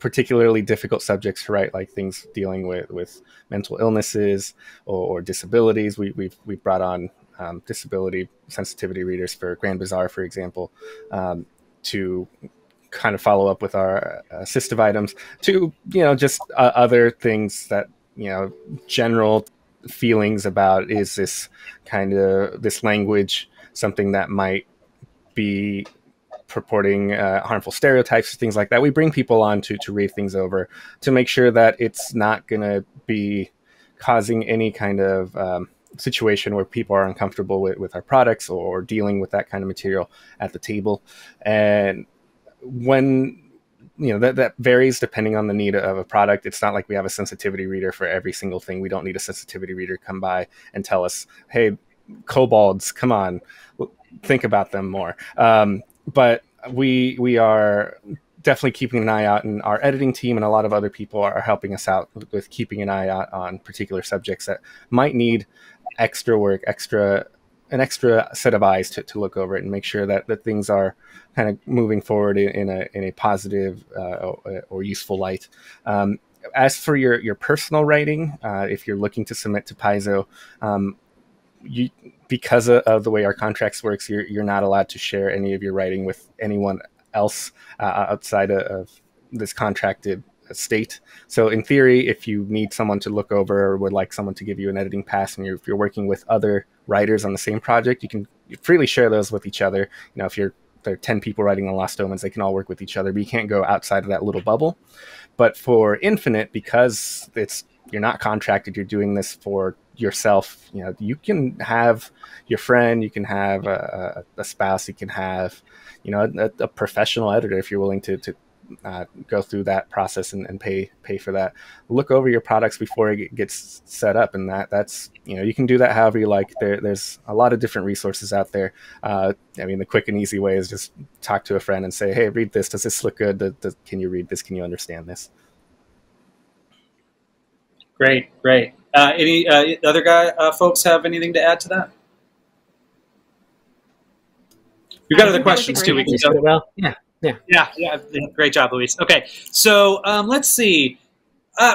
particularly difficult subjects to write, like things dealing with mental illnesses or disabilities. We've brought on disability sensitivity readers for Grand Bazaar, for example, to kind of follow up with our assistive items, to, you know, just other things that, you know, general feelings about, is this kind of this language something that might be purporting harmful stereotypes, things like that. We bring people on to read things over to make sure that it's not going to be causing any kind of situation where people are uncomfortable with our products or dealing with that kind of material at the table. And when you know, that varies depending on the need of a product. It's not like we have a sensitivity reader for every single thing. We don't need a sensitivity reader to come by and tell us, hey, kobolds, come on, think about them more. But we are definitely keeping an eye out, and our editing team and a lot of other people are helping us out with keeping an eye out on particular subjects that might need extra work, an extra set of eyes to look over it and make sure that things are kind of moving forward in a positive or useful light. As for your personal writing, if you're looking to submit to Paizo, because of the way our contracts works, you're not allowed to share any of your writing with anyone else outside of this contracted state. So in theory, if you need someone to look over or would like someone to give you an editing pass, and if you're working with other writers on the same project, you can freely share those with each other. You know, if there are 10 people writing on Lost Omens, they can all work with each other, but you can't go outside of that little bubble. But for Infinite, because you're not contracted, you're doing this for yourself, you know, you can have your friend, you can have a spouse, you can have, you know, a professional editor if you're willing to go through that process and pay for that. Look over your products before it gets set up, and that's, you know, you can do that however you like. There's a lot of different resources out there. I mean, the quick and easy way is just talk to a friend and say, hey, read this. Does this look good? Can you read this? Can you understand this? Great, great. Any other folks have anything to add to that? We've got other questions too. We can go. Well, yeah. Great job, Luis. Okay, so let's see.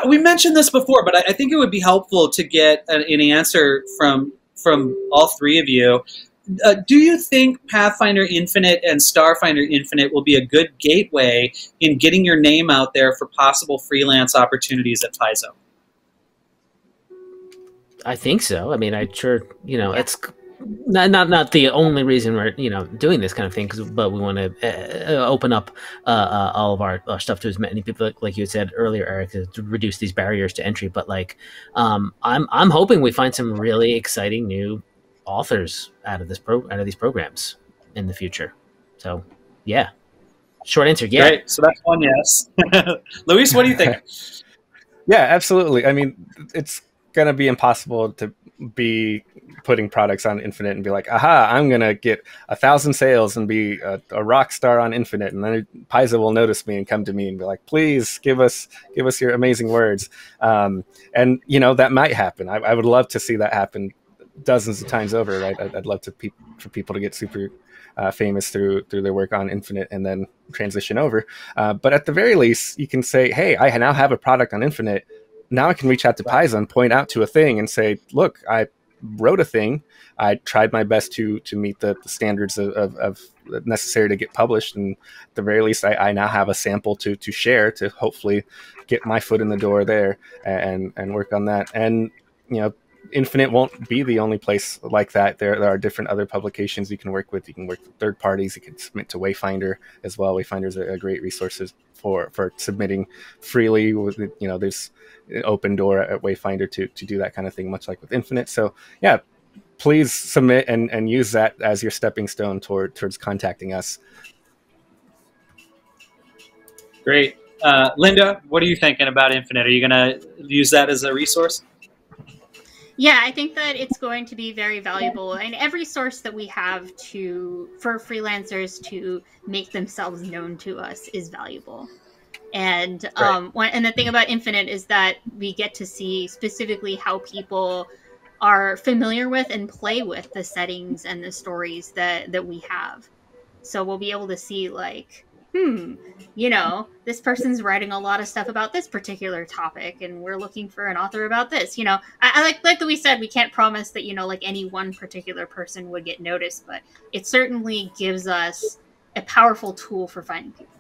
We mentioned this before, but I think it would be helpful to get an answer from all three of you. Do you think Pathfinder Infinite and Starfinder Infinite will be a good gateway in getting your name out there for possible freelance opportunities at Paizo? I think so. I mean, I sure, you know, it's not the only reason we're, you know, doing this kind of thing, but we want to open up all of our stuff to as many people, like you said earlier, Eric, to reduce these barriers to entry. But like, I'm hoping we find some really exciting new authors out of these programs in the future. So, yeah, short answer, yeah. Great. So that's one yes. Luis, what do you think? Yeah, absolutely. I mean, it's going to be impossible to be putting products on Infinite and be like, aha, I'm going to get 1,000 sales and be a rock star on Infinite. And then Paizo will notice me and come to me and be like, please give us your amazing words. And you know, that might happen. I would love to see that happen dozens of times over, right? I'd love to for people to get super famous through their work on Infinite and then transition over. But at the very least, you can say, hey, I now have a product on Infinite. Now I can reach out to Paizo and point out to a thing and say, look, I wrote a thing. I tried my best to meet the standards of necessary to get published. And at the very least, I now have a sample to share to hopefully get my foot in the door there and work on that. And, you know, Infinite won't be the only place like that. There are different other publications you can work with. You can work with third parties. You can submit to Wayfinder as well. Wayfinder's a great resource for submitting freely. With, you know, there's an open door at Wayfinder to do that kind of thing, much like with Infinite. So yeah, please submit and use that as your stepping stone towards contacting us. Great. Linda, what are you thinking about Infinite? Are you going to use that as a resource? Yeah, I think that it's going to be very valuable, and every source that we have for freelancers to make themselves known to us is valuable. And and the thing about Infinite is that we get to see specifically how people are familiar with and play with the settings and the stories that we have. So we'll be able to see like, you know, this person's writing a lot of stuff about this particular topic, and we're looking for an author about this. You know, like we said, we can't promise that, you know, like any one particular person would get noticed, but it certainly gives us a powerful tool for finding people.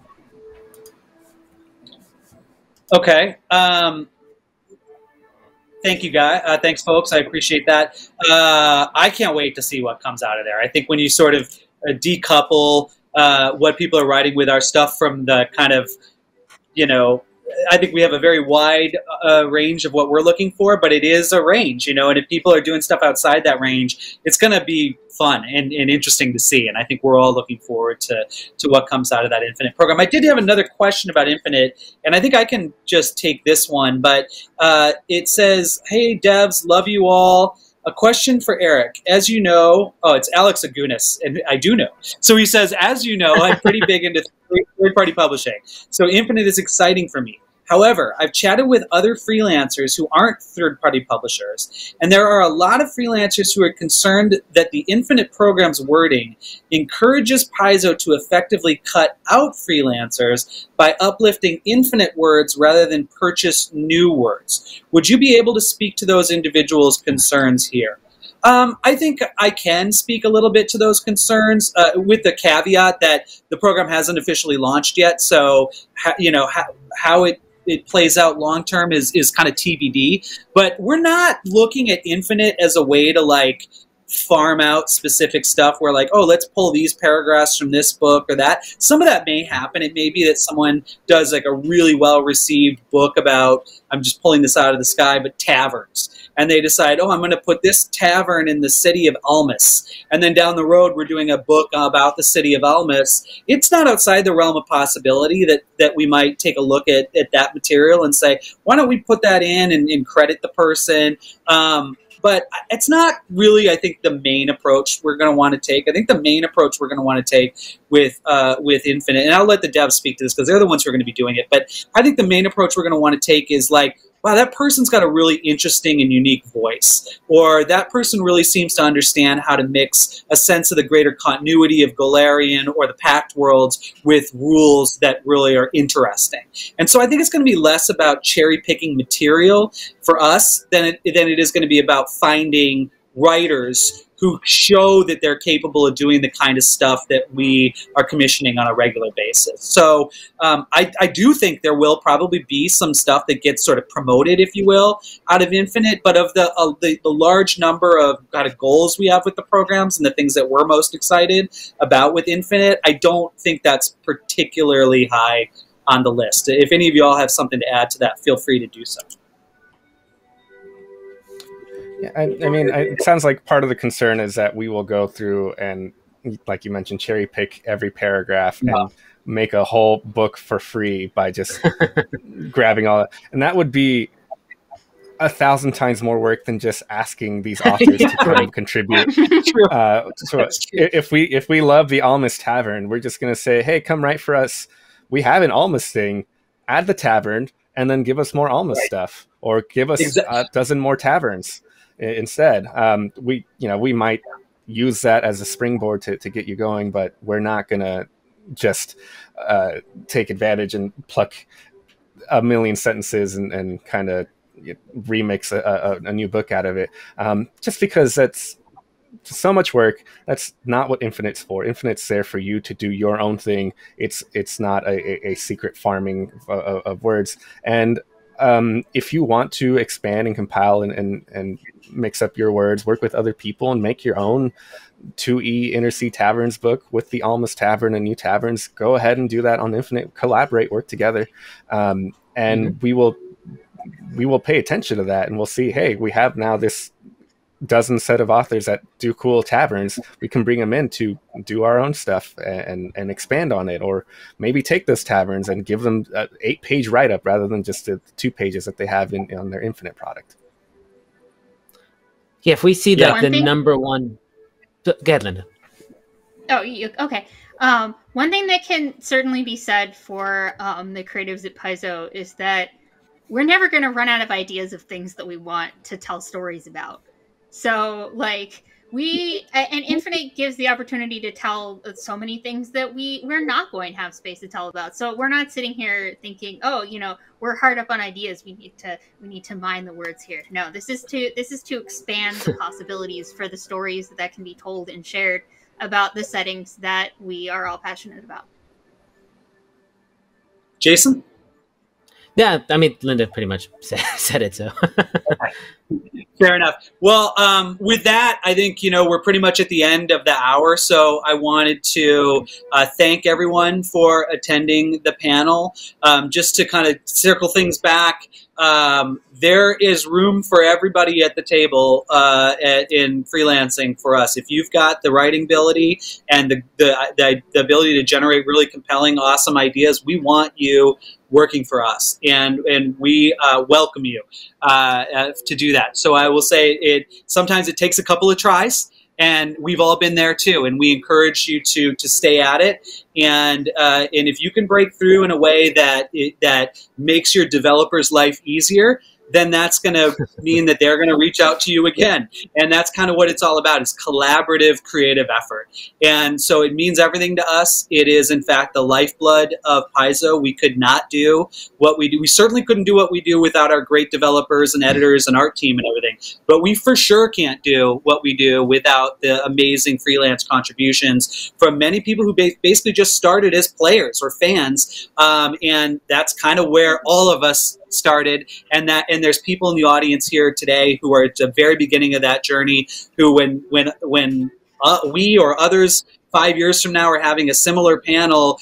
Okay. Thank you, guys. Thanks, folks. I appreciate that. I can't wait to see what comes out of there. I think when you sort of decouple what people are writing with our stuff from the kind of, you know, I think we have a very wide range of what we're looking for, but it is a range, you know, and if people are doing stuff outside that range, it's going to be fun and interesting to see. And I think we're all looking forward to what comes out of that Infinite program. I did have another question about Infinite, and I think I can just take this one, but it says, hey, devs, love you all. A question for Eric. As you know, oh, it's Alex Agunas, and I do know. So he says, as you know, I'm pretty big into third-party publishing. So Infinite is exciting for me. However, I've chatted with other freelancers who aren't third-party publishers, and there are a lot of freelancers who are concerned that the Infinite program's wording encourages Paizo to effectively cut out freelancers by uplifting Infinite words rather than purchase new words. Would you be able to speak to those individuals' concerns here? I think I can speak a little bit to those concerns with the caveat that the program hasn't officially launched yet, so you know how it plays out long-term is kind of TBD, but we're not looking at Infinite as a way to like farm out specific stuff where like, oh, let's pull these paragraphs from this book or that. Some of that may happen. It may be that someone does like a really well-received book about, I'm just pulling this out of the sky, but taverns. And they decide, oh, I'm going to put this tavern in the city of Almas. And then down the road, we're doing a book about the city of Almas. It's not outside the realm of possibility that we might take a look at that material and say, why don't we put that in and credit the person? But it's not really, I think, the main approach we're going to want to take. I think the main approach we're going to want to take with Infinite, and I'll let the devs speak to this because they're the ones who are going to be doing it, but I think the main approach we're going to want to take is like, wow, that person's got a really interesting and unique voice, or that person really seems to understand how to mix a sense of the greater continuity of Golarion or the Pact Worlds with rules that really are interesting. And so I think it's going to be less about cherry-picking material for us than it is going to be about finding writers who show that they're capable of doing the kind of stuff that we are commissioning on a regular basis. So I do think there will probably be some stuff that gets sort of promoted, if you will, out of Infinite, but of the large number of kind of goals we have with the programs and the things that we're most excited about with Infinite, I don't think that's particularly high on the list. If any of you all have something to add to that, feel free to do so. I mean, it sounds like part of the concern is that we will go through and, like you mentioned, cherry pick every paragraph and make a whole book for free by just grabbing all that. And that would be 1,000 times more work than just asking these authors to come and contribute. So if we love the Almas Tavern, we're just going to say, hey, come write for us. We have an Almas thing. Add the tavern and then give us more Almas stuff, or give us a dozen more taverns instead. We might use that as a springboard to get you going, but we're not going to just take advantage and pluck a million sentences and kind of remix a new book out of it. Just because that's so much work. That's not what Infinite's for. Infinite's there for you to do your own thing. It's not a secret farming of words. And if you want to expand and compile and mix up your words, work with other people and make your own 2E Inner Sea Taverns book with the Almas Tavern and new taverns, go ahead and do that on Infinite. Collaborate, work together. And we will pay attention to that, and we'll see, hey, we have now this dozen set of authors that do cool taverns. We can bring them in to do our own stuff and expand on it, or maybe take those taverns and give them an 8-page write-up rather than just the 2 pages that they have on their Infinite product. Yeah, if we see that the number one... Go ahead, Linda. Oh, okay. One thing that can certainly be said for the creatives at Paizo is that we're never going to run out of ideas of things that we want to tell stories about. So, like, and Infinite gives the opportunity to tell so many things that we're not going to have space to tell about. So we're not sitting here thinking, oh, you know, we're hard up on ideas. We need to mine the words here. No, this is to expand the possibilities for the stories that can be told and shared about the settings that we are all passionate about. Jason? Yeah, I mean, Linda pretty much said it, so. Fair enough. Well, with that, I think, you know, we're pretty much at the end of the hour, so I wanted to thank everyone for attending the panel. Just to kind of circle things back, there is room for everybody at the table in freelancing for us. If you've got the writing ability and the ability to generate really compelling, awesome ideas, we want you working for us, and we welcome you to do that. So I will say sometimes it takes a couple of tries, and we've all been there too, and we encourage you to stay at it, and if you can break through in a way that makes your developer's life easier, then that's going to mean that they're going to reach out to you again. And that's kind of what it's all about. It's collaborative, creative effort. And so it means everything to us. It is, in fact, the lifeblood of Paizo. We could not do what we do. We certainly couldn't do what we do without our great developers and editors and art team and everything. But we for sure can't do what we do without the amazing freelance contributions from many people who basically just started as players or fans. And that's kind of where all of us started, and there's people in the audience here today who are at the very beginning of that journey, who when we or others 5 years from now are having a similar panel,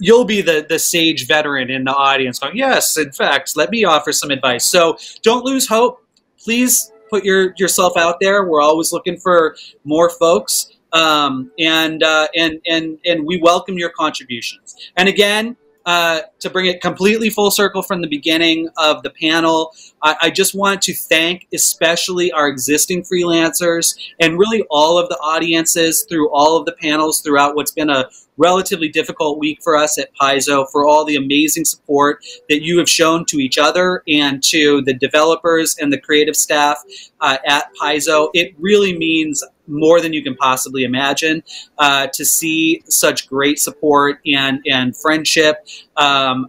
you'll be the sage veteran in the audience going, yes, in fact, let me offer some advice. So don't lose hope. Please put yourself out there. We're always looking for more folks. And we welcome your contributions. And again, to bring it completely full circle from the beginning of the panel, I just want to thank especially our existing freelancers and really all of the audiences through all of the panels throughout what's been a relatively difficult week for us at Paizo, for all the amazing support that you have shown to each other and to the developers and the creative staff at Paizo. It really means more than you can possibly imagine to see such great support and friendship, and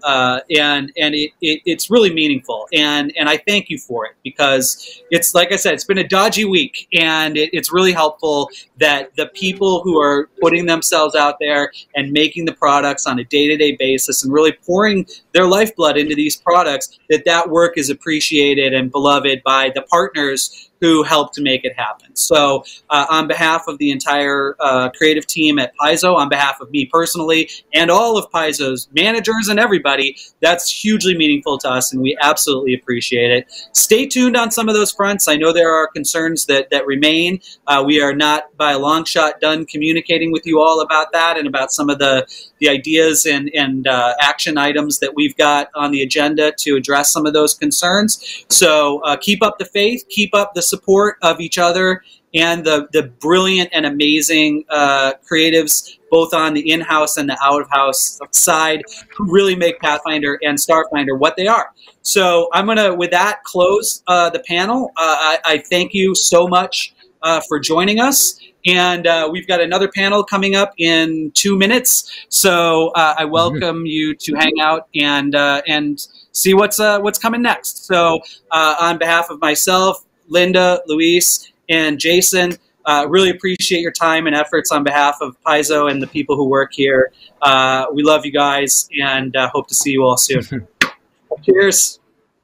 it's really meaningful, and I thank you for it, because it's, like I said, it's been a dodgy week, and it's really helpful that the people who are putting themselves out there and making the products on a day-to-day basis and really pouring their lifeblood into these products, that work is appreciated and beloved by the partners who helped to make it happen. So on behalf of the entire creative team at Paizo, on behalf of me personally, and all of Paizo's managers and everybody, that's hugely meaningful to us, and we absolutely appreciate it. Stay tuned on some of those fronts. I know there are concerns that remain. We are not by a long shot done communicating with you all about that and about some of the ideas and action items that we've got on the agenda to address some of those concerns. So keep up the faith, keep up the support of each other and the brilliant and amazing creatives, both on the in-house and the out-of-house side, who really make Pathfinder and Starfinder what they are. So I'm going to, with that, close the panel. I thank you so much for joining us. And we've got another panel coming up in 2 minutes. So I welcome you to hang out and see what's coming next. So on behalf of myself, Linda, Luis, and Jason, really appreciate your time and efforts on behalf of Paizo and the people who work here. We love you guys and hope to see you all soon. Cheers.